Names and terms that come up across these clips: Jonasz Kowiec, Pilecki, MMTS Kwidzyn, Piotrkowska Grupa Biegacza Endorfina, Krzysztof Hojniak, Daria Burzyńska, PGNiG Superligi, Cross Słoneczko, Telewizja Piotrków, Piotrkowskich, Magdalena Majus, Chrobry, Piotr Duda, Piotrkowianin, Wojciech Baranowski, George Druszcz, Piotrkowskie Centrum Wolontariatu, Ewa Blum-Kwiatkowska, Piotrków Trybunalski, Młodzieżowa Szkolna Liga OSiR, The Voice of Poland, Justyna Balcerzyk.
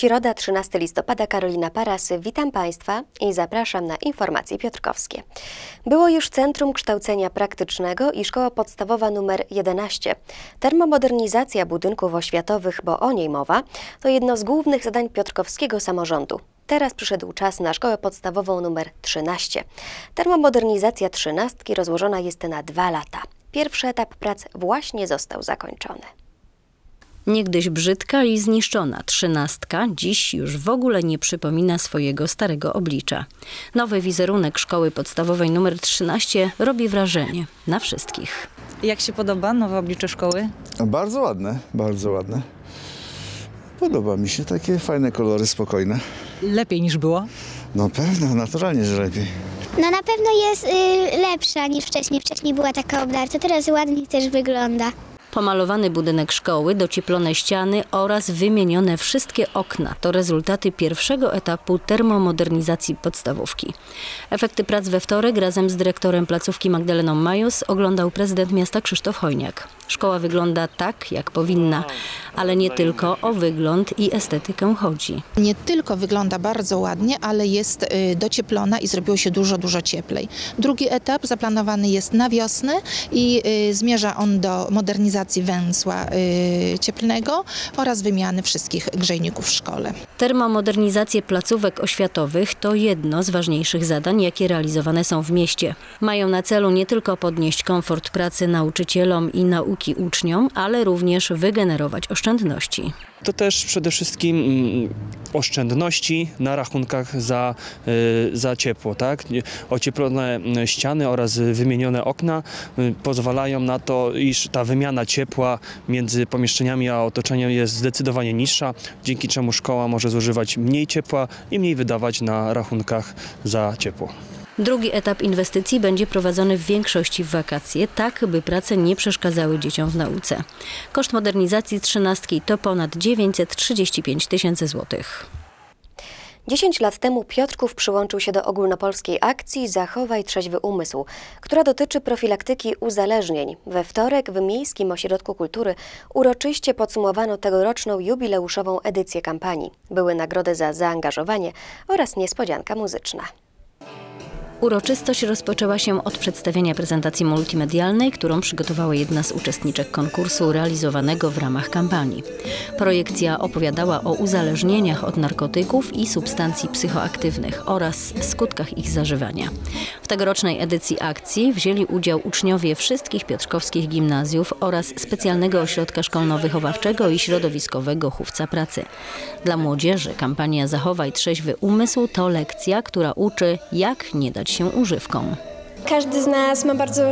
Środa, 13 listopada, Karolina Paras. Witam Państwa i zapraszam na Informacje Piotrkowskie. Było już Centrum Kształcenia Praktycznego i Szkoła Podstawowa nr 11. Termomodernizacja budynków oświatowych, bo o niej mowa, to jedno z głównych zadań piotrkowskiego samorządu. Teraz przyszedł czas na szkołę podstawową nr 13. Termomodernizacja 13 rozłożona jest na 2 lata. Pierwszy etap prac właśnie został zakończony. Niegdyś brzydka i zniszczona trzynastka dziś już w ogóle nie przypomina swojego starego oblicza. Nowy wizerunek szkoły podstawowej nr 13 robi wrażenie na wszystkich. Jak się podoba nowe oblicze szkoły? Bardzo ładne, bardzo ładne. Podoba mi się, takie fajne kolory, spokojne. Lepiej niż było? No pewno, naturalnie, że lepiej. No na pewno jest lepsza niż wcześniej. Wcześniej była taka obdarta, teraz ładnie też wygląda. Pomalowany budynek szkoły, docieplone ściany oraz wymienione wszystkie okna to rezultaty pierwszego etapu termomodernizacji podstawówki. Efekty prac we wtorek razem z dyrektorem placówki Magdaleną Majus oglądał prezydent miasta Krzysztof Hojniak. Szkoła wygląda tak, jak powinna, ale nie tylko o wygląd i estetykę chodzi. Nie tylko wygląda bardzo ładnie, ale jest docieplona i zrobiło się dużo, dużo cieplej. Drugi etap zaplanowany jest na wiosnę i zmierza on do modernizacji węzła cieplnego oraz wymiany wszystkich grzejników w szkole. Termomodernizacje placówek oświatowych to jedno z ważniejszych zadań, jakie realizowane są w mieście. Mają na celu nie tylko podnieść komfort pracy nauczycielom i nauki uczniom, ale również wygenerować oszczędności. To też przede wszystkim oszczędności na rachunkach za ciepło, tak? Ocieplone ściany oraz wymienione okna pozwalają na to, iż ta wymiana ciepła między pomieszczeniami a otoczeniem jest zdecydowanie niższa, dzięki czemu szkoła może zużywać mniej ciepła i mniej wydawać na rachunkach za ciepło. Drugi etap inwestycji będzie prowadzony w większości w wakacje, tak by prace nie przeszkadzały dzieciom w nauce. Koszt modernizacji 13 to ponad 935 tysięcy złotych. 10 lat temu Piotrków przyłączył się do ogólnopolskiej akcji Zachowaj Trzeźwy Umysł, która dotyczy profilaktyki uzależnień. We wtorek w Miejskim Ośrodku Kultury uroczyście podsumowano tegoroczną jubileuszową edycję kampanii. Były nagrody za zaangażowanie oraz niespodzianka muzyczna. Uroczystość rozpoczęła się od przedstawienia prezentacji multimedialnej, którą przygotowała jedna z uczestniczek konkursu realizowanego w ramach kampanii. Projekcja opowiadała o uzależnieniach od narkotyków i substancji psychoaktywnych oraz skutkach ich zażywania. W tegorocznej edycji akcji wzięli udział uczniowie wszystkich piotrkowskich gimnazjów oraz specjalnego ośrodka szkolno-wychowawczego i środowiskowego Chówca Pracy. Dla młodzieży kampania Zachowaj Trzeźwy Umysł to lekcja, która uczy, jak nie dać się używką. Każdy z nas ma bardzo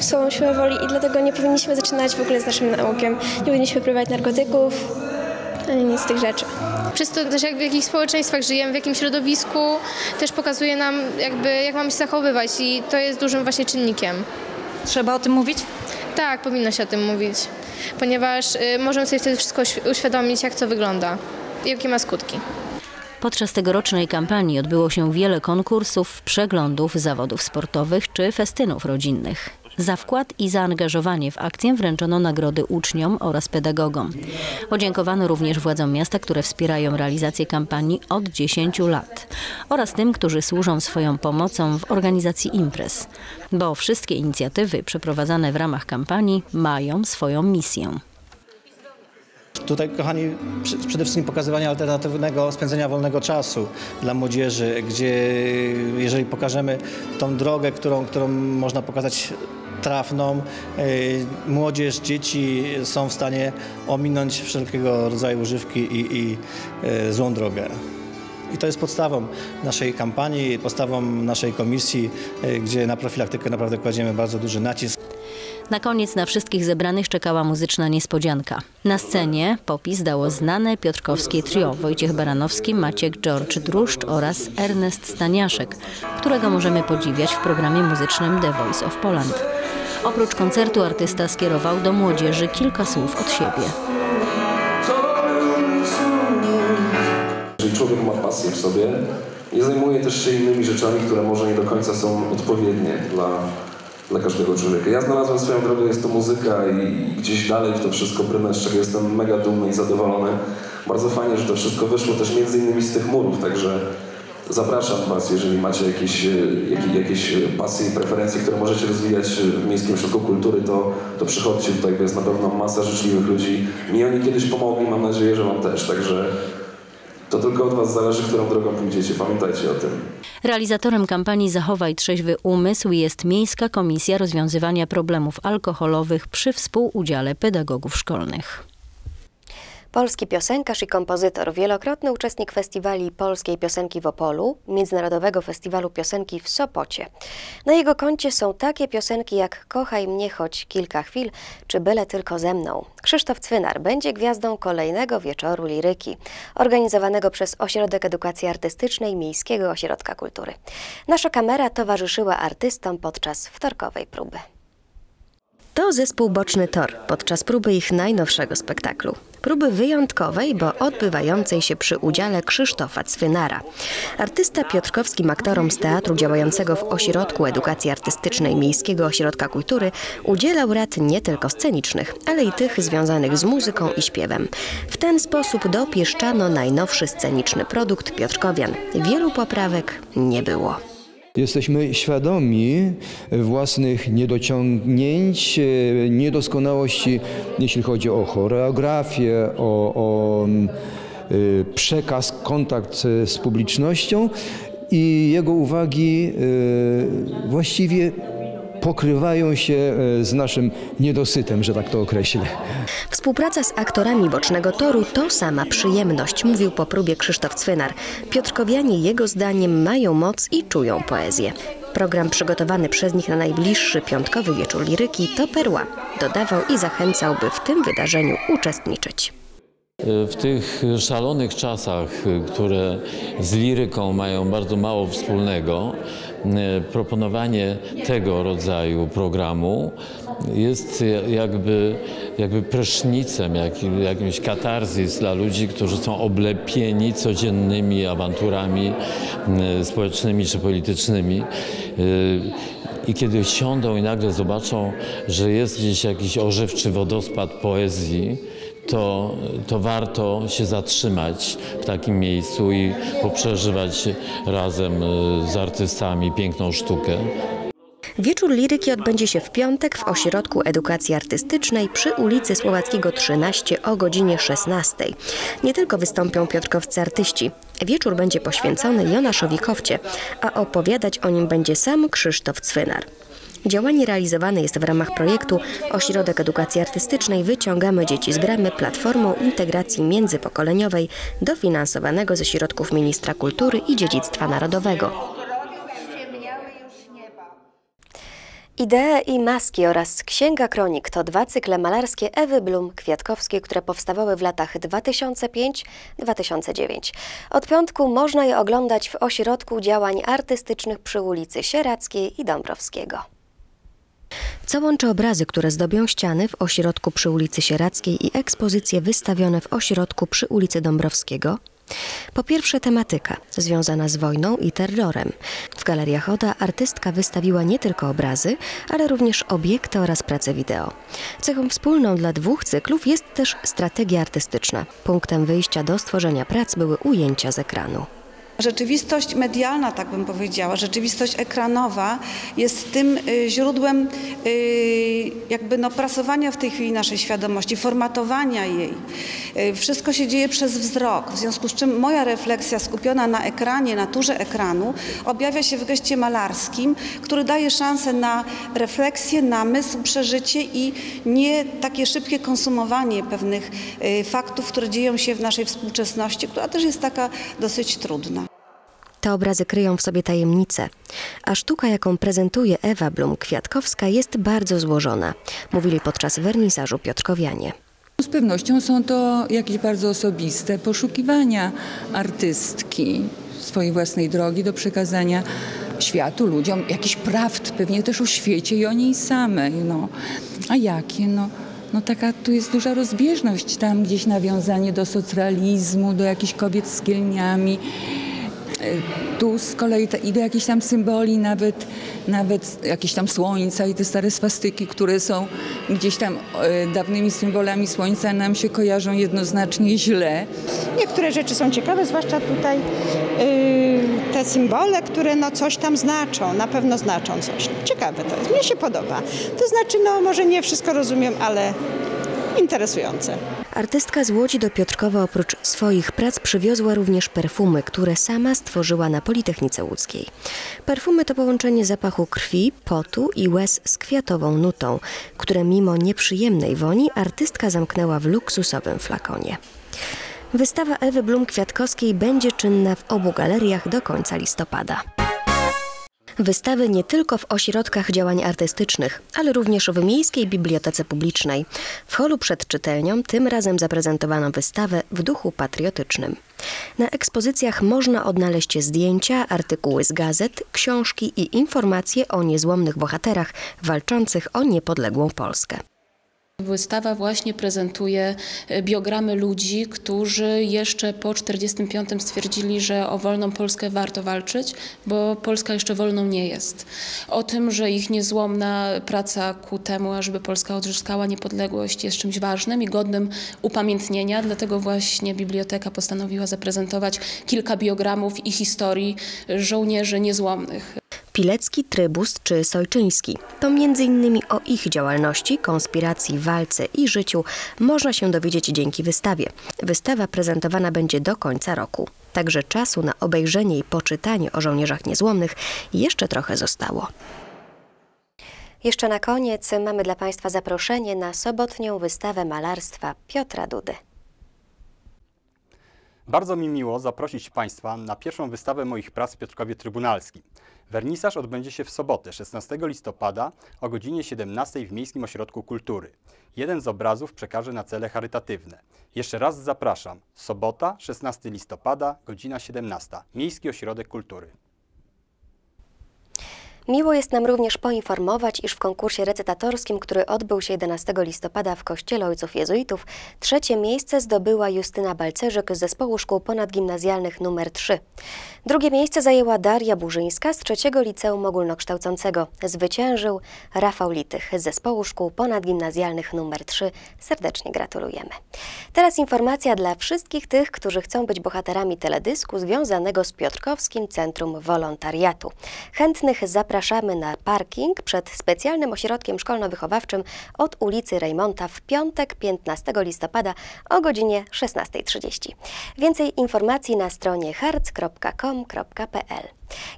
słabą siłę woli i dlatego nie powinniśmy zaczynać w ogóle z naszym naukiem. Nie powinniśmy próbować narkotyków, ani nic z tych rzeczy. Przez to też jak w jakich społeczeństwach żyjemy, w jakim środowisku, też pokazuje nam jakby jak mamy się zachowywać i to jest dużym właśnie czynnikiem. Trzeba o tym mówić? Tak, powinno się o tym mówić, ponieważ możemy sobie wtedy wszystko uświadomić, jak to wygląda i jakie ma skutki. Podczas tegorocznej kampanii odbyło się wiele konkursów, przeglądów, zawodów sportowych czy festynów rodzinnych. Za wkład i zaangażowanie w akcję wręczono nagrody uczniom oraz pedagogom. Podziękowano również władzom miasta, które wspierają realizację kampanii od 10 lat oraz tym, którzy służą swoją pomocą w organizacji imprez, bo wszystkie inicjatywy przeprowadzane w ramach kampanii mają swoją misję. Tutaj, kochani, przede wszystkim pokazywanie alternatywnego spędzenia wolnego czasu dla młodzieży, gdzie jeżeli pokażemy tą drogę, którą można pokazać trafną, młodzież, dzieci są w stanie ominąć wszelkiego rodzaju używki i złą drogę. I to jest podstawą naszej kampanii, podstawą naszej komisji, gdzie na profilaktykę naprawdę kładziemy bardzo duży nacisk. Na koniec na wszystkich zebranych czekała muzyczna niespodzianka. Na scenie popis dało znane piotrkowskie trio Wojciech Baranowski, Maciek George Druszcz oraz Ernest Staniaszek, którego możemy podziwiać w programie muzycznym The Voice of Poland. Oprócz koncertu artysta skierował do młodzieży kilka słów od siebie. Jeżeli człowiek ma pasję w sobie, nie zajmuje też się innymi rzeczami, które może nie do końca są odpowiednie dla każdego człowieka. Ja znalazłem swoją drogę, jest to muzyka i gdzieś dalej w to wszystko brnę, z czego jestem mega dumny i zadowolony. Bardzo fajnie, że to wszystko wyszło też między innymi z tych murów, także zapraszam Was, jeżeli macie jakieś pasje i preferencje, które możecie rozwijać w Miejskim Ośrodku Kultury, to przychodźcie tutaj, bo jest na pewno masa życzliwych ludzi. Mi oni kiedyś pomogli, mam nadzieję, że Wam też, także to tylko od Was zależy, którą drogą pójdziecie. Pamiętajcie o tym. Realizatorem kampanii Zachowaj Trzeźwy Umysł jest Miejska Komisja Rozwiązywania Problemów Alkoholowych przy współudziale pedagogów szkolnych. Polski piosenkarz i kompozytor, wielokrotny uczestnik festiwali polskiej piosenki w Opolu, Międzynarodowego Festiwalu Piosenki w Sopocie. Na jego koncie są takie piosenki jak Kochaj mnie choć kilka chwil, czy Byle tylko ze mną. Krzysztof Cwynar będzie gwiazdą kolejnego wieczoru liryki, organizowanego przez Ośrodek Edukacji Artystycznej Miejskiego Ośrodka Kultury. Nasza kamera towarzyszyła artystom podczas wtorkowej próby. To zespół Boczny Tor podczas próby ich najnowszego spektaklu. Próby wyjątkowej, bo odbywającej się przy udziale Krzysztofa Cwynara. Artysta piotrkowskim aktorom z teatru działającego w Ośrodku Edukacji Artystycznej Miejskiego Ośrodka Kultury udzielał rad nie tylko scenicznych, ale i tych związanych z muzyką i śpiewem. W ten sposób dopieszczano najnowszy sceniczny produkt Piotrkowian. Wielu poprawek nie było. Jesteśmy świadomi własnych niedociągnięć, niedoskonałości, jeśli chodzi o choreografię, o przekaz, kontakt z publicznością i jego uwagi właściwie pokrywają się z naszym niedosytem, że tak to określę. Współpraca z aktorami Bocznego Toru to sama przyjemność, mówił po próbie Krzysztof Cwynar. Piotrkowianie jego zdaniem mają moc i czują poezję. Program przygotowany przez nich na najbliższy piątkowy wieczór liryki to perła. Dodawał i zachęcał, by w tym wydarzeniu uczestniczyć. W tych szalonych czasach, które z liryką mają bardzo mało wspólnego, proponowanie tego rodzaju programu jest jakby prysznicem, jakimś katarzis dla ludzi, którzy są oblepieni codziennymi awanturami społecznymi czy politycznymi. I kiedy siądą i nagle zobaczą, że jest gdzieś jakiś ożywczy wodospad poezji, to warto się zatrzymać w takim miejscu i poprzeżywać razem z artystami piękną sztukę. Wieczór liryki odbędzie się w piątek w Ośrodku Edukacji Artystycznej przy ulicy Słowackiego 13 o godzinie 16. Nie tylko wystąpią piotrkowscy artyści. Wieczór będzie poświęcony Jonaszowi Kowcie, a opowiadać o nim będzie sam Krzysztof Cwynar. Działanie realizowane jest w ramach projektu Ośrodek Edukacji Artystycznej Wyciągamy Dzieci z Bramy platformą integracji międzypokoleniowej dofinansowanego ze środków Ministra Kultury i Dziedzictwa Narodowego. Idee i maski oraz Księga Kronik to dwa cykle malarskie Ewy Blum-Kwiatkowskiej, które powstawały w latach 2005-2009. Od piątku można je oglądać w Ośrodku Działań Artystycznych przy ulicy Sierackiej i Dąbrowskiego. Co łączy obrazy, które zdobią ściany w ośrodku przy ulicy Sierackiej i ekspozycje wystawione w ośrodku przy ulicy Dąbrowskiego? Po pierwsze tematyka związana z wojną i terrorem. W galeriach ODA artystka wystawiła nie tylko obrazy, ale również obiekty oraz prace wideo. Cechą wspólną dla dwóch cyklów jest też strategia artystyczna. Punktem wyjścia do stworzenia prac były ujęcia z ekranu. Rzeczywistość medialna, tak bym powiedziała, rzeczywistość ekranowa jest tym źródłem jakby prasowania w tej chwili naszej świadomości, formatowania jej. Wszystko się dzieje przez wzrok, w związku z czym moja refleksja skupiona na ekranie, na turze ekranu objawia się w geście malarskim, który daje szansę na refleksję, namysł, przeżycie i nie takie szybkie konsumowanie pewnych faktów, które dzieją się w naszej współczesności, która też jest taka dosyć trudna. Te obrazy kryją w sobie tajemnice, a sztuka, jaką prezentuje Ewa Blum-Kwiatkowska, jest bardzo złożona, mówili podczas wernisażu piotrkowianie. Z pewnością są to jakieś bardzo osobiste poszukiwania artystki swojej własnej drogi do przekazania światu, ludziom, jakichś prawd, pewnie też o świecie i o niej samej. A jakie? Taka tu jest duża rozbieżność, tam gdzieś nawiązanie do socrealizmu, do jakichś kobiet z kielniami. Tu z kolei i do jakichś tam symboli, nawet jakieś tam słońca i te stare swastyki, które są gdzieś tam dawnymi symbolami słońca, nam się kojarzą jednoznacznie źle. Niektóre rzeczy są ciekawe, zwłaszcza tutaj te symbole, które no coś tam znaczą, na pewno znaczą coś. Ciekawe to jest, mnie się podoba. To znaczy, no może nie wszystko rozumiem, ale interesujące. Artystka z Łodzi do Piotrkowa oprócz swoich prac przywiozła również perfumy, które sama stworzyła na Politechnice Łódzkiej. Perfumy to połączenie zapachu krwi, potu i łez z kwiatową nutą, które mimo nieprzyjemnej woni artystka zamknęła w luksusowym flakonie. Wystawa Ewy Blum-Kwiatkowskiej będzie czynna w obu galeriach do końca listopada. Wystawy nie tylko w ośrodkach działań artystycznych, ale również w Miejskiej Bibliotece Publicznej. W holu przed czytelnią tym razem zaprezentowano wystawę w duchu patriotycznym. Na ekspozycjach można odnaleźć zdjęcia, artykuły z gazet, książki i informacje o niezłomnych bohaterach walczących o niepodległą Polskę. Wystawa właśnie prezentuje biogramy ludzi, którzy jeszcze po 1945 stwierdzili, że o wolną Polskę warto walczyć, bo Polska jeszcze wolną nie jest. O tym, że ich niezłomna praca ku temu, ażeby Polska odzyskała niepodległość, jest czymś ważnym i godnym upamiętnienia, dlatego właśnie biblioteka postanowiła zaprezentować kilka biogramów i historii żołnierzy niezłomnych. Pilecki, Trybusz czy Sojczyński. To m.in. o ich działalności, konspiracji, walce i życiu można się dowiedzieć dzięki wystawie. Wystawa prezentowana będzie do końca roku. Także czasu na obejrzenie i poczytanie o żołnierzach niezłomnych jeszcze trochę zostało. Jeszcze na koniec mamy dla Państwa zaproszenie na sobotnią wystawę malarstwa Piotra Dudy. Bardzo mi miło zaprosić Państwa na pierwszą wystawę moich prac w Piotrkowie Trybunalskim. Wernisaż odbędzie się w sobotę, 16 listopada o godzinie 17 w Miejskim Ośrodku Kultury. Jeden z obrazów przekaże na cele charytatywne. Jeszcze raz zapraszam. Sobota, 16 listopada, godzina 17. Miejski Ośrodek Kultury. Miło jest nam również poinformować, iż w konkursie recytatorskim, który odbył się 11 listopada w Kościele Ojców Jezuitów, trzecie miejsce zdobyła Justyna Balcerzyk z Zespołu Szkół Ponadgimnazjalnych nr 3. Drugie miejsce zajęła Daria Burzyńska z III Liceum Ogólnokształcącego. Zwyciężył Rafał Litych z Zespołu Szkół Ponadgimnazjalnych nr 3. Serdecznie gratulujemy. Teraz informacja dla wszystkich tych, którzy chcą być bohaterami teledysku związanego z Piotrkowskim Centrum Wolontariatu. Chętnych zapraszamy na parking przed specjalnym ośrodkiem szkolno-wychowawczym od ulicy Rejmonta w piątek 15 listopada o godzinie 16:30. Więcej informacji na stronie hartz.com.pl.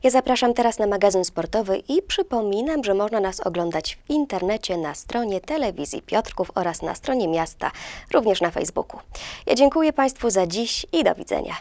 Ja zapraszam teraz na magazyn sportowy i przypominam, że można nas oglądać w internecie na stronie Telewizji Piotrków oraz na stronie miasta, również na Facebooku. Ja dziękuję Państwu za dziś i do widzenia.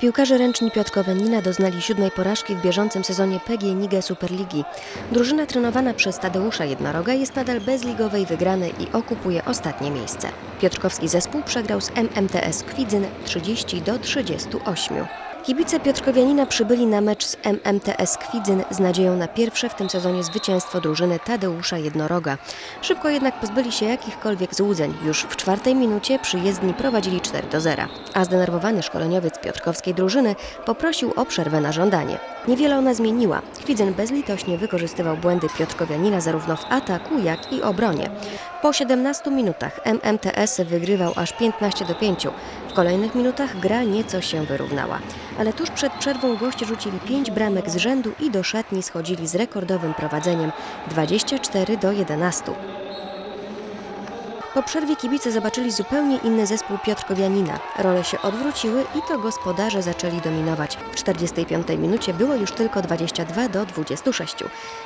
Piłkarze ręczni Piotrkowianina doznali 7. porażki w bieżącym sezonie PGNiG Superligi. Drużyna trenowana przez Tadeusza Jednoroga jest nadal bez ligowej wygranej i okupuje ostatnie miejsce. Piotrkowski zespół przegrał z MMTS Kwidzyn 30-38. Kibice Piotrkowianina przybyli na mecz z MMTS Kwidzyn z nadzieją na pierwsze w tym sezonie zwycięstwo drużyny Tadeusza Jednoroga. Szybko jednak pozbyli się jakichkolwiek złudzeń. Już w 4. minucie przyjezdni prowadzili 4-0, a zdenerwowany szkoleniowiec piotrkowskiej drużyny poprosił o przerwę na żądanie. Niewiele ona zmieniła. Kwidzyn bezlitośnie wykorzystywał błędy Piotrkowianina zarówno w ataku, jak i obronie. Po 17 minutach MMTS wygrywał aż 15-5. W kolejnych minutach gra nieco się wyrównała. Ale tuż przed przerwą goście rzucili 5 bramek z rzędu i do szatni schodzili z rekordowym prowadzeniem 24-11. Po przerwie kibice zobaczyli zupełnie inny zespół Piotrkowianina. Role się odwróciły i to gospodarze zaczęli dominować. W 45. minucie było już tylko 22-26.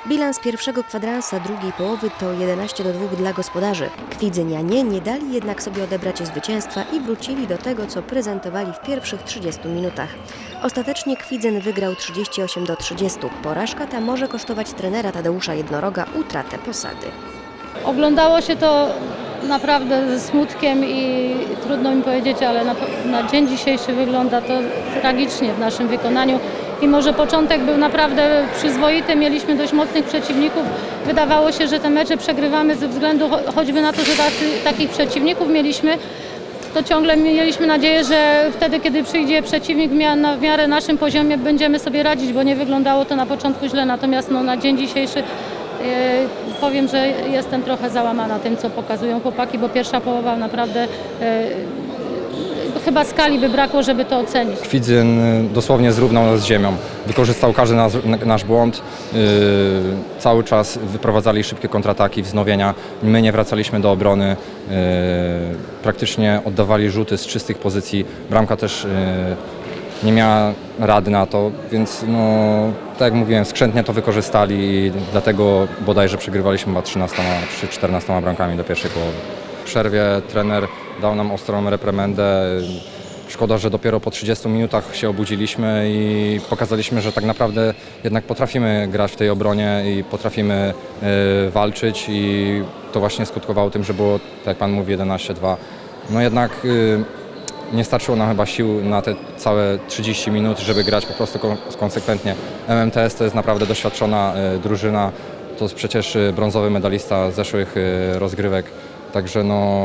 Bilans pierwszego kwadransa drugiej połowy to 11-2 dla gospodarzy. Kwidzynianie nie dali jednak sobie odebrać zwycięstwa i wrócili do tego, co prezentowali w pierwszych 30 minutach. Ostatecznie Kwidzyn wygrał 38-30. Porażka ta może kosztować trenera Tadeusza Jednoroga utratę posady. Oglądało się to naprawdę ze smutkiem i trudno mi powiedzieć, ale na dzień dzisiejszy wygląda to tragicznie w naszym wykonaniu. Mimo że początek był naprawdę przyzwoity, mieliśmy dość mocnych przeciwników, wydawało się, że te mecze przegrywamy ze względu choćby na to, że takich przeciwników mieliśmy, to ciągle mieliśmy nadzieję, że wtedy, kiedy przyjdzie przeciwnik na w miarę naszym poziomie, będziemy sobie radzić, bo nie wyglądało to na początku źle, natomiast na dzień dzisiejszy powiem, że jestem trochę załamana tym, co pokazują chłopaki, bo pierwsza połowa naprawdę chyba skali by brakło, żeby to ocenić. Kwidzyn dosłownie zrównał nas z ziemią. Wykorzystał każdy nasz błąd. Cały czas wyprowadzali szybkie kontrataki, wznowienia. My nie wracaliśmy do obrony. Praktycznie oddawali rzuty z czystych pozycji. Bramka też nie miała rady na to, więc no, tak jak mówiłem, skrzętnie to wykorzystali i dlatego bodajże przegrywaliśmy chyba 13 czy 14 bramkami do pierwszej połowy. W przerwie trener dał nam ostrą reprymendę. Szkoda, że dopiero po 30 minutach się obudziliśmy i pokazaliśmy, że tak naprawdę jednak potrafimy grać w tej obronie i potrafimy walczyć i to właśnie skutkowało tym, że było, tak jak pan mówi, 11-2. No jednak nie starczyło nam chyba sił na te całe 30 minut, żeby grać po prostu konsekwentnie. MMTS to jest naprawdę doświadczona drużyna, to jest przecież brązowy medalista zeszłych rozgrywek, także no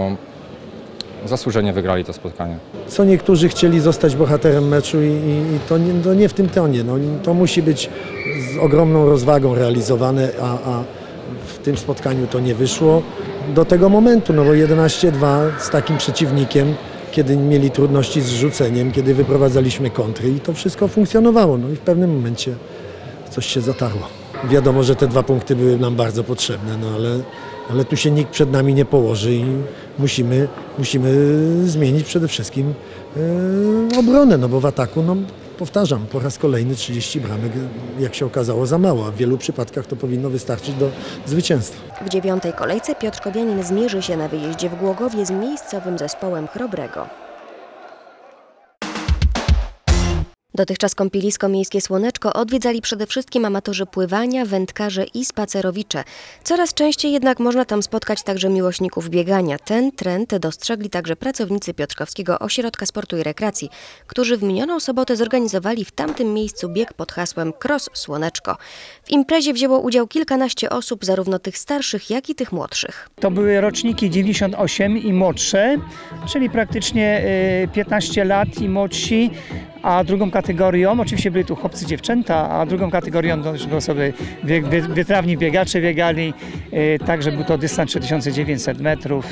zasłużenie wygrali to spotkanie. Co niektórzy chcieli zostać bohaterem meczu i to nie w tym tonie. No, to musi być z ogromną rozwagą realizowane, a w tym spotkaniu to nie wyszło do tego momentu, no bo 11-2 z takim przeciwnikiem, kiedy mieli trudności z rzuceniem, kiedy wyprowadzaliśmy kontry i to wszystko funkcjonowało. No i w pewnym momencie coś się zatarło. Wiadomo, że te dwa punkty były nam bardzo potrzebne, no ale tu się nikt przed nami nie położy i musimy zmienić przede wszystkim obronę, no bo w ataku, no powtarzam, po raz kolejny 30 bramek, jak się okazało, za mało, a w wielu przypadkach to powinno wystarczyć do zwycięstwa. W 9. kolejce Piotrkowianin zmierzy się na wyjeździe w Głogowie z miejscowym zespołem Chrobrego. Dotychczas kąpielisko miejskie Słoneczko odwiedzali przede wszystkim amatorzy pływania, wędkarze i spacerowicze. Coraz częściej jednak można tam spotkać także miłośników biegania. Ten trend dostrzegli także pracownicy Piotrkowskiego Ośrodka Sportu i Rekreacji, którzy w minioną sobotę zorganizowali w tamtym miejscu bieg pod hasłem Cross Słoneczko. W imprezie wzięło udział kilkanaście osób, zarówno tych starszych, jak i tych młodszych. To były roczniki 98 i młodsze, czyli praktycznie 15 lat i młodsi. A drugą kategorią, oczywiście byli tu chłopcy, dziewczęta, a drugą kategorią to sobie wytrawni biegacze biegali, także był to dystans 3900 metrów,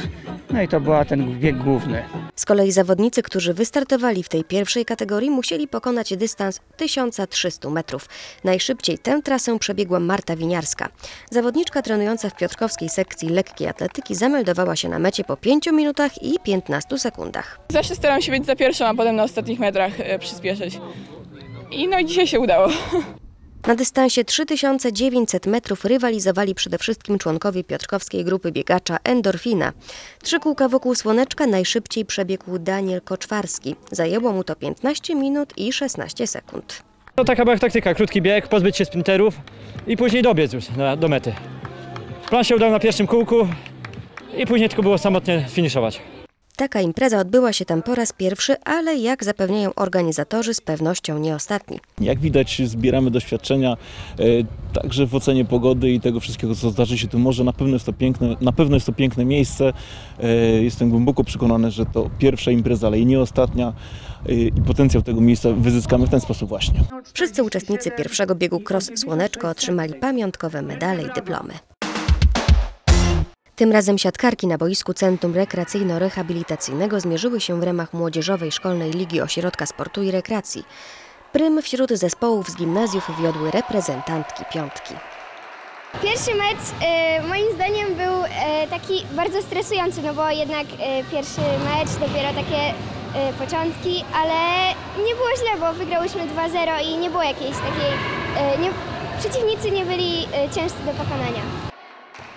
no i to była ten bieg główny. Z kolei zawodnicy, którzy wystartowali w tej pierwszej kategorii, musieli pokonać dystans 1300 metrów. Najszybciej tę trasę przebiegła Marta Winiarska. Zawodniczka trenująca w piotrkowskiej sekcji lekkiej atletyki zameldowała się na mecie po 5 minutach i 15 sekundach. Zawsze staram się być za pierwszą, a potem na ostatnich metrach przyspieszyć. I no dzisiaj się udało. Na dystansie 3900 metrów rywalizowali przede wszystkim członkowie piotrkowskiej grupy biegacza Endorfina. 3 kółka wokół Słoneczka najszybciej przebiegł Daniel Koczwarski. Zajęło mu to 15 minut i 16 sekund. To taka była taktyka, krótki bieg, pozbyć się sprinterów i później dobiec już do mety. Plan się udał na pierwszym kółku i później tylko było samotnie finiszować. Taka impreza odbyła się tam po raz pierwszy, ale jak zapewniają organizatorzy, z pewnością nie ostatni. Jak widać, zbieramy doświadczenia także w ocenie pogody i tego wszystkiego, co zdarzy się tu może. Na pewno jest to piękne miejsce. Jestem głęboko przekonany, że to pierwsza impreza, ale i nie ostatnia. I potencjał tego miejsca wyzyskamy w ten sposób właśnie. Wszyscy uczestnicy pierwszego biegu Cross Słoneczko otrzymali pamiątkowe medale i dyplomy. Tym razem siatkarki na boisku Centrum Rekreacyjno-Rehabilitacyjnego zmierzyły się w ramach Młodzieżowej Szkolnej Ligi Ośrodka Sportu i Rekreacji. Prym wśród zespołów z gimnazjów wiodły reprezentantki piątki. Pierwszy mecz moim zdaniem był taki bardzo stresujący, no bo jednak pierwszy mecz, dopiero takie początki, ale nie było źle, bo wygrałyśmy 2-0 i nie było jakiejś takiej... Przeciwnicy nie byli ciężcy do pokonania.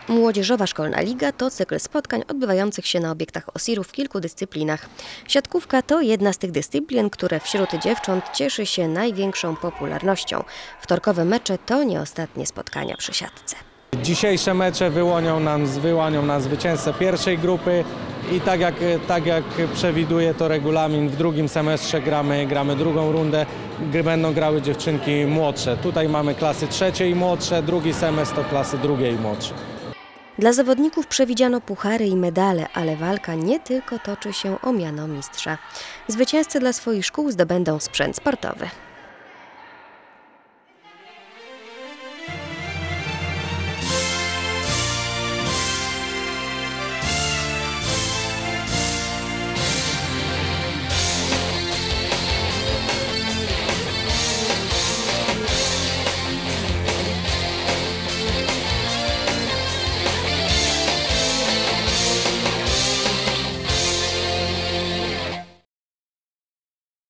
Młodzieżowa Szkolna Liga to cykl spotkań odbywających się na obiektach OSIR-u w kilku dyscyplinach. Siatkówka to jedna z tych dyscyplin, które wśród dziewcząt cieszy się największą popularnością. Wtorkowe mecze to nie ostatnie spotkania przy siatce. Dzisiejsze mecze wyłonią nam zwycięzcę pierwszej grupy i tak jak przewiduje to regulamin, w drugim semestrze gramy drugą rundę, będą grały dziewczynki młodsze. Tutaj mamy klasy trzeciej i młodsze, drugi semestr to klasy drugiej i młodsze. Dla zawodników przewidziano puchary i medale, ale walka nie tylko toczy się o miano mistrza. Zwycięzcy dla swoich szkół zdobędą sprzęt sportowy.